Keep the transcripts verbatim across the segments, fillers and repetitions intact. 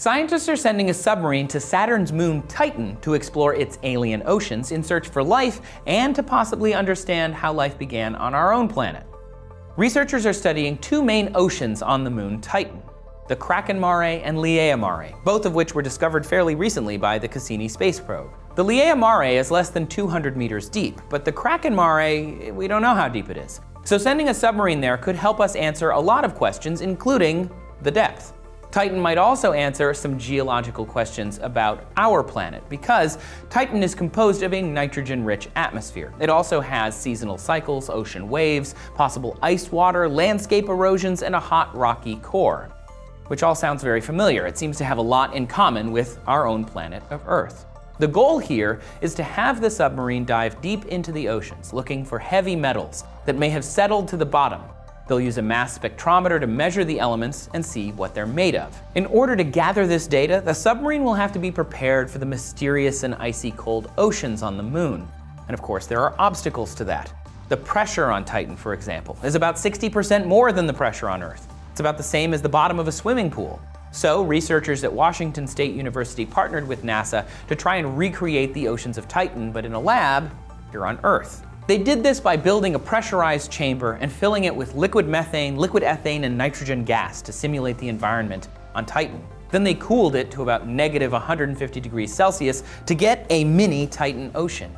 Scientists are sending a submarine to Saturn's moon Titan to explore its alien oceans in search for life and to possibly understand how life began on our own planet. Researchers are studying two main oceans on the moon Titan, the Kraken Mare and Ligeia Mare, both of which were discovered fairly recently by the Cassini space probe. The Ligeia Mare is less than two hundred meters deep, but the Kraken Mare, we don't know how deep it is. So sending a submarine there could help us answer a lot of questions, including the depth. Titan might also answer some geological questions about our planet, because Titan is composed of a nitrogen-rich atmosphere. It also has seasonal cycles, ocean waves, possible ice water, landscape erosions, and a hot rocky core. Which all sounds very familiar. It seems to have a lot in common with our own planet of Earth. The goal here is to have the submarine dive deep into the oceans, looking for heavy metals that may have settled to the bottom. They'll use a mass spectrometer to measure the elements and see what they're made of. In order to gather this data, the submarine will have to be prepared for the mysterious and icy cold oceans on the moon. And of course, there are obstacles to that. The pressure on Titan, for example, is about sixty percent more than the pressure on Earth. It's about the same as the bottom of a swimming pool. So, researchers at Washington State University partnered with NASA to try and recreate the oceans of Titan, but in a lab here on Earth. They did this by building a pressurized chamber and filling it with liquid methane, liquid ethane, and nitrogen gas to simulate the environment on Titan. Then they cooled it to about negative one hundred fifty degrees Celsius to get a mini Titan ocean.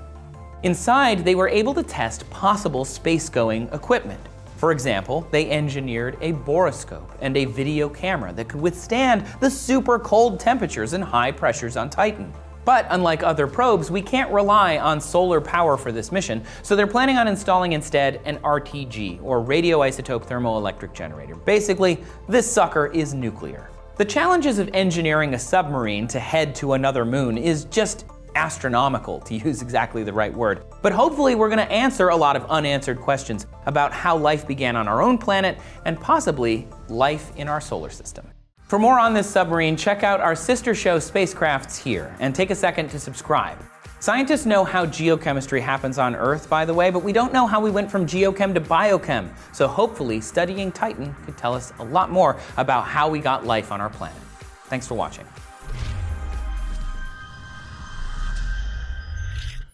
Inside, they were able to test possible space-going equipment. For example, they engineered a borescope and a video camera that could withstand the super cold temperatures and high pressures on Titan. But unlike other probes, we can't rely on solar power for this mission, so they're planning on installing instead an R T G, or radioisotope thermoelectric generator. Basically, this sucker is nuclear. The challenges of engineering a submarine to head to another moon is just astronomical, to use exactly the right word. But hopefully we're going to answer a lot of unanswered questions about how life began on our own planet and possibly life in our solar system. For more on this submarine, check out our sister show Spacecrafts here, and take a second to subscribe. Scientists know how geochemistry happens on Earth, by the way, but we don't know how we went from geochem to biochem, so hopefully studying Titan could tell us a lot more about how we got life on our planet. Thanks for watching.